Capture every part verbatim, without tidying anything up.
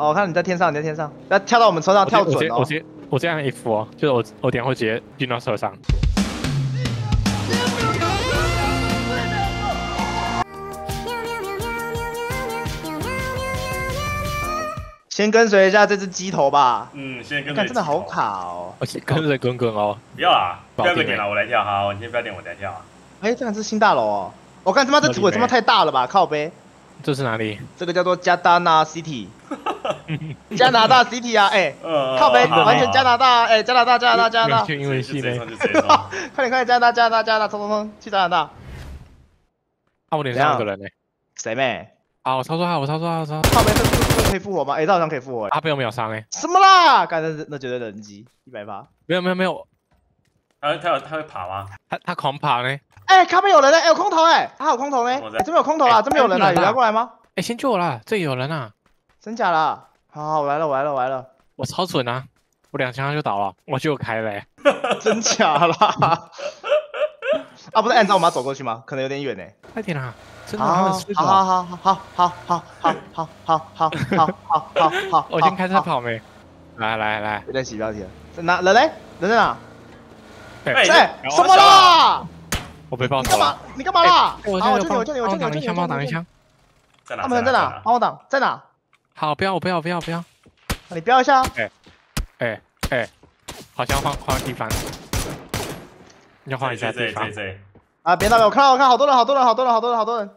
哦，我看你在天上，你在天上，要跳到我们车上跳准哦。我直接我直接按 F 哦，就是我我等下会直接进到车上。 先跟随一下这只鸡头吧。嗯，先跟随。真的好卡哦。而且跟随滚滚哦。不要啦，不要点了，我来跳。好，你先不要点，我来跳。哎，这是新大楼哦。我看他妈这土也他妈太大了吧，靠背。这是哪里？这个叫做加拿大 City。加拿大 City 啊，哎，靠背完全加拿大，哎，加拿大，加拿大，加拿大。去英文系嘞。快点，快点，加拿大，加拿大，加拿大，冲冲冲，去加拿大。啊，我脸上有个人嘞。谁妹？啊，我操作啊，我操作啊，我操。靠背。 可以复活吗？哎、欸，他好像可以复活、欸。他被我秒伤哎！什么啦？刚才那绝对人机一百八。没有没有没有，他他有他会爬吗？他他狂爬呢。哎、欸，咖啡有人呢、欸，有空投哎、欸，他有空投呢、欸欸。这边有空投啊，欸、这边有人啊，有人过来吗？哎、欸，先救我啦，这里有人啊！真假啦？好，好，我来了，我来了，我来了，我超准啊！我两枪就倒了，我就开了、欸。真假啦？啊，不是，按照我们要走过去吗？可能有点远呢、欸。快点啊！ 好好好好好好好好好好好好！我先开车跑没？来来来，有点洗标题了。在哪？人嘞？人在哪？哎，什么啦？我被爆了！你干嘛？你干嘛啦？我救你！我救你！我救你！我救你！帮我挡一枪！在哪？他们在哪？帮我挡！在哪？好，不要！我不要！我不要！我不要！你不要一下！哎哎哎！好像换换地方，你要换一下地方。啊！别打我！我看到我看好多人，好多人，好多人，好多人，好多人。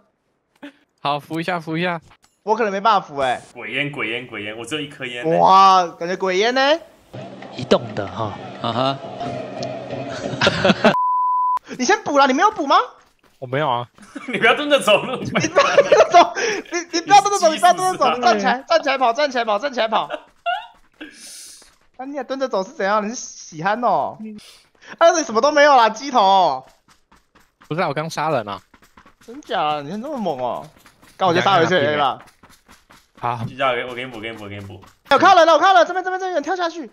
好，扶一下，扶一下，我可能没办法扶哎、欸。鬼烟，鬼烟，鬼烟，我只有一颗烟、欸。哇，感觉鬼烟呢、欸？移动的哈，啊哈。你先补啦，你没有补吗？我没有啊。你不要蹲着走路，你不要蹲着走，你你不要蹲着走，你不要蹲着走，你站起来，站起来跑，站起来跑，站起来跑。那、啊、你也蹲着走是怎样？你是喜憨哦？啊，你什么都没有啦，鸡头。不是啊，我刚杀人啊。真假、啊？你看这么猛哦、喔！ 那我就杀回去可以吧？好，就这样，我给你补，给你补，给你补。我看了，我看了，这边这边这边跳下去。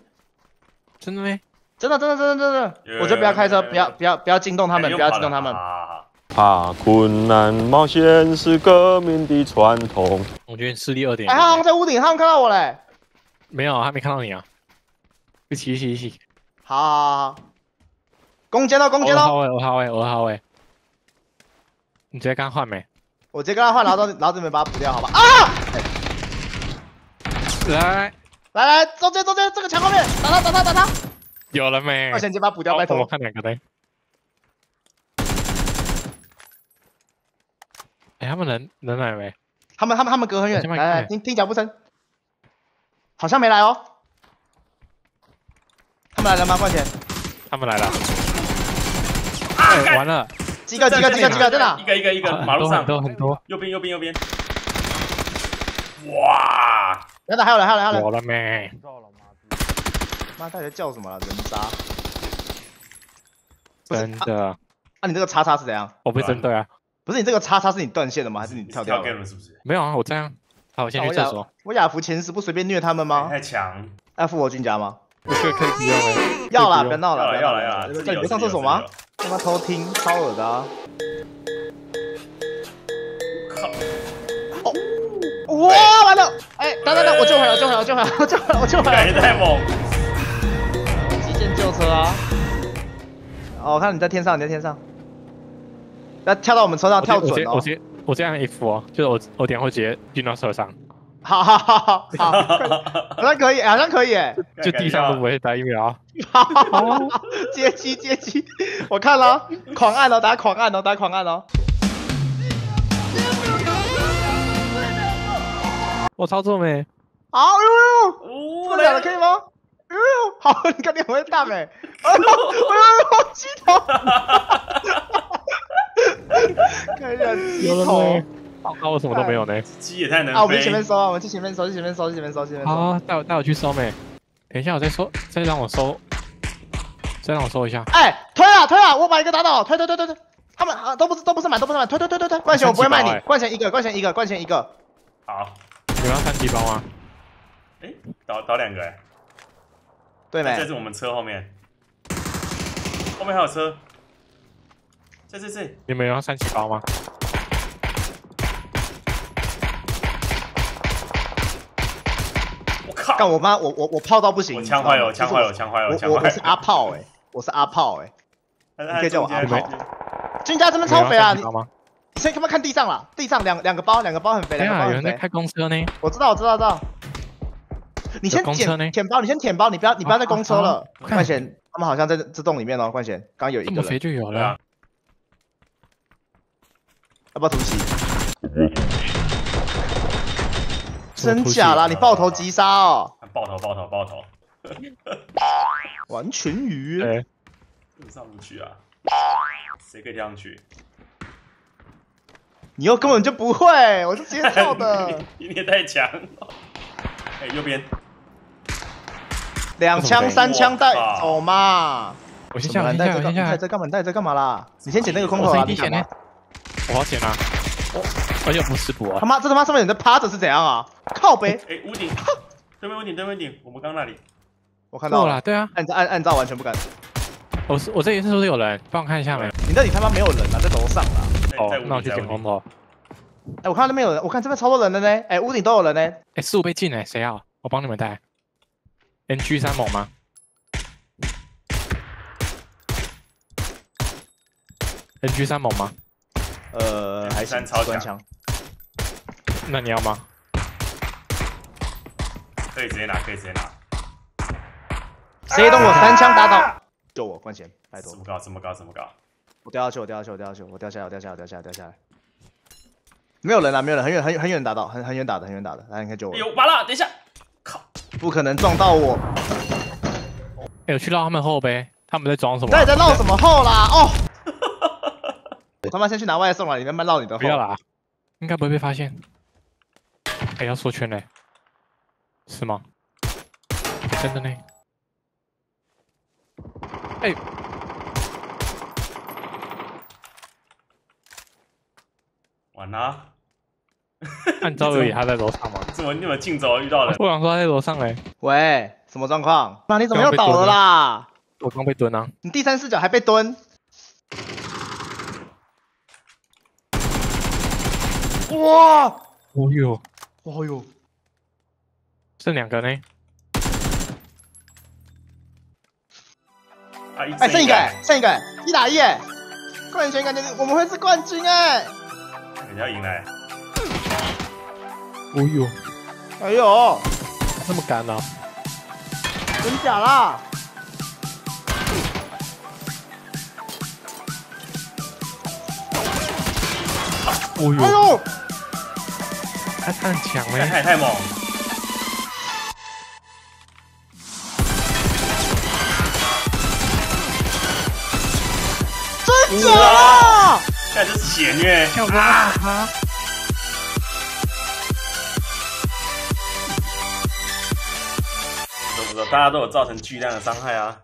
真的没？真的真的真的真的。我就不要开车，不要不要不要惊动他们，不要惊动他们。啊，困难冒险是革命的传统。我觉得视力二点。哎，他们在屋顶，他们看到我嘞。没有，还没看到你啊。一起一起一起。好，好，好。攻坚喽，攻坚喽！我好哎，我好哎，我好哎。你直接刚换没？ 我直接跟他换，然后然后这边把他补掉，好吧？啊！来来来，中间中间这个墙后面，打他打他打他！有了没？我先直接把他补掉，拜托。我看两个呗。哎，他们人人来没？他们他们他们隔很远，来来听听脚步声，好像没来哦。他们来了吗？快点！他们来了。哎，完了。 几个几个几个几个在哪？一个一个一个马路上很多很多，右边右边右边。哇！等等，还有人还有人还有人。我了没？妈，大家叫什么了？人渣！真的？那你这个叉叉是怎样？我被针对啊！不是你这个叉叉是你断线了吗？还是你跳掉了？是不是？没有啊，我这样。好，我先去厕所。我亚服前十不随便虐他们吗？太强！要复活君家吗？可以可以不用哎。要啦，别闹了，不要了要了。你不上厕所吗？ 他妈偷听，超恶的、啊！靠！哦，哇，完了！哎、欸，等等等，我救回来，我救回来，我救回来，我救回来，我救回来！你太猛！极限救车啊！哦，我看你在天上，你在天上，要跳到我们车上跳准哦！我直接我这样 F 哦，就是我我等下会直接进到车上。好好好好好，好像可以，好像可以哎，就地上都不会打疫苗。好，接机接机，我看了，狂按哦，打狂按哦，打狂按哦。我操作没？好，不打了可以吗？好，你看你很会打哎，哎呦，我鸡头，看一下鸡头。 啊！我什么都没有呢，鸡也太能飞。啊！我们去前面收啊！我们去前面收，去前面收，去前面收，去前面收。好，带我带我去收没？等一下，我再收，再让我收，再让我收一下。哎，推啊推啊！我把一个打倒，推推推推推。他们啊，都不是都不是买，都不是买，推推推推推。冠钱我不会卖你，冠钱一个，冠钱一个，冠钱一个。好，你们要三级包吗？哎，倒倒两个哎。对没？这是我们车后面，后面还有车。这这这，你们要三级包吗？靠！干我妈，我我我炮到不行！我枪坏了，我枪坏了，我枪坏了，我枪坏了！我是阿炮哎，我是阿炮哎，你可以叫我阿炮。军家这边超肥啊！你先他妈看地上啦，地上两两个包，两个包很肥，两个包很肥。有人在开公车呢。我知道，我知道，知道。你先舔舔包，你先舔包，你不要你不要再公车了。冠贤，他们好像在这洞里面哦。冠贤，刚有一个人。这么肥就有了。要不要突袭？真假啦！你爆头击杀哦！爆头爆头爆头！完全鱼。哎，上不去啊！谁可以跳上去？你又根本就不会，我是直接跳的。你也太强了。哎，右边。两枪三枪带走嘛！我先下，我先下，我先下。你带这干嘛？你带这干嘛啦？你先捡那个空投啊！你捡吗？ 我好险啊！哦，而且我不吃补啊！他妈，这他妈上面有人在趴着是怎样啊？靠背！哎，屋顶！对面屋顶，对面屋顶！我们刚那里，我看到了。对啊，按照按按照完全不敢。我是我这里是不是有人？帮我看一下没？你那里他妈没有人啊，在楼上啦。哦，那我去捡空投。哎，我看那边有人，我看这边超多人的呢。哎，屋顶都有人呢。哎，四五倍近哎，谁要？我帮你们带。N G 三猛吗？ N G 三猛吗？ 呃，还是超强。那你要吗？可以直接拿，可以直接拿。谁动我三枪打倒？救我，关钱，拜托！怎么搞？怎么搞？怎么搞？我掉下去，我掉下去，我掉下去，我掉下来，我掉下来，我掉下来，掉下来。没有人啊，没有人，很远，很很远打到，很很远打的，很远打的。来，你看救我。有完了，等一下，靠！不可能撞到我。哎，我去绕他们后呗，他们在装什么？在在绕什么后啦？哦。 我他妈先去拿外送了，你慢慢绕你的。不要啦，应该不会被发现。哎，要缩圈嘞，是吗？真的呢。哎，完啦！按照而已，他在楼上吗？怎么你们竞走遇到了？我想说他在楼上嘞。喂，什么状况？妈，你怎么又倒了啦？我刚被蹲啊。你第三视角还被蹲？ 哇！哦呦，哦呦，剩两个呢。哎，剩一个，剩一个，一打一，冠军感觉我们会是冠军哎！人家赢了。哦呦，哎呦，这么干呢？真假啦？哦呦，哎呦！ 他很强哎，太太猛！真假啊！看这是血虐，跳吧啊！不不不，大家都有造成巨量的伤害啊！